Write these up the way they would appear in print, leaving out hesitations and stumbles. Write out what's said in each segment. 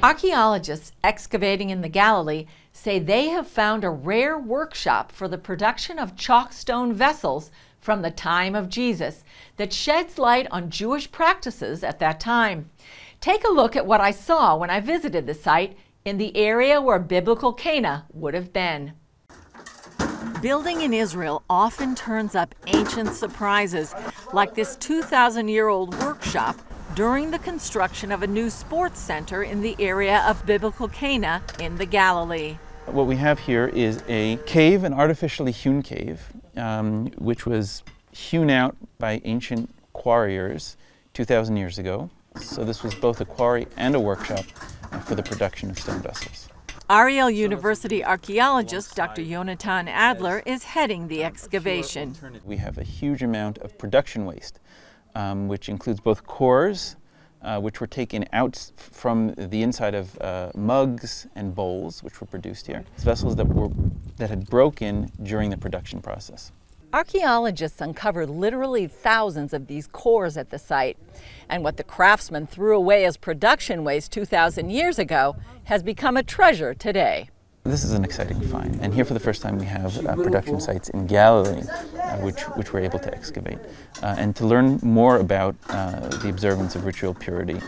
Archaeologists excavating in the Galilee say they have found a rare workshop for the production of chalkstone vessels from the time of Jesus that sheds light on Jewish practices at that time. Take a look at what I saw when I visited the site in the area where biblical Cana would have been. Building in Israel often turns up ancient surprises, like this 2,000-year-old workshop during the construction of a new sports center in the area of biblical Cana in the Galilee. What we have here is a cave, an artificially hewn cave, which was hewn out by ancient quarriers 2,000 years ago. So this was both a quarry and a workshop for the production of stone vessels. Ariel University archaeologist Dr. Yonatan Adler is heading the excavation. We have a huge amount of production waste, which includes both cores, which were taken out from the inside of mugs and bowls, which were produced here. It's vessels that had broken during the production process. Archaeologists uncovered literally thousands of these cores at the site, and what the craftsmen threw away as production waste 2,000 years ago has become a treasure today. This is an exciting find, and here for the first time we have production sites in Galilee, which we're able to excavate, and to learn more about the observance of ritual purity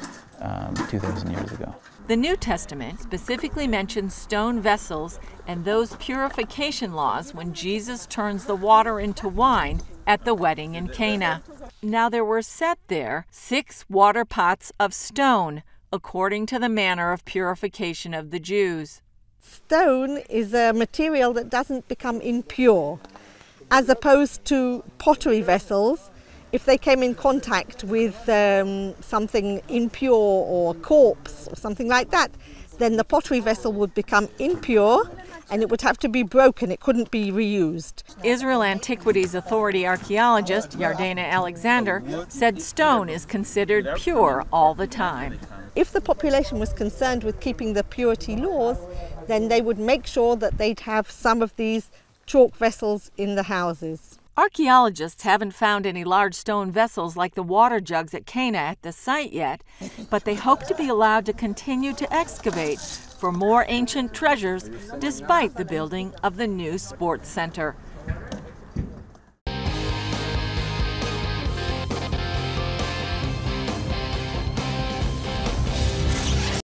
2,000 years ago. The New Testament specifically mentions stone vessels and those purification laws when Jesus turns the water into wine at the wedding in Cana. Now there were set there 6 water pots of stone, according to the manner of purification of the Jews. Stone is a material that doesn't become impure, as opposed to pottery vessels. If they came in contact with something impure or a corpse or something like that, then the pottery vessel would become impure and it would have to be broken. It couldn't be reused. Israel Antiquities Authority archaeologist Yardena Alexander said stone is considered pure all the time. If the population was concerned with keeping the purity laws, then they would make sure that they'd have some of these chalk vessels in the houses. Archaeologists haven't found any large stone vessels like the water jugs at Cana at the site yet, but they hope to be allowed to continue to excavate for more ancient treasures despite the building of the new sports center.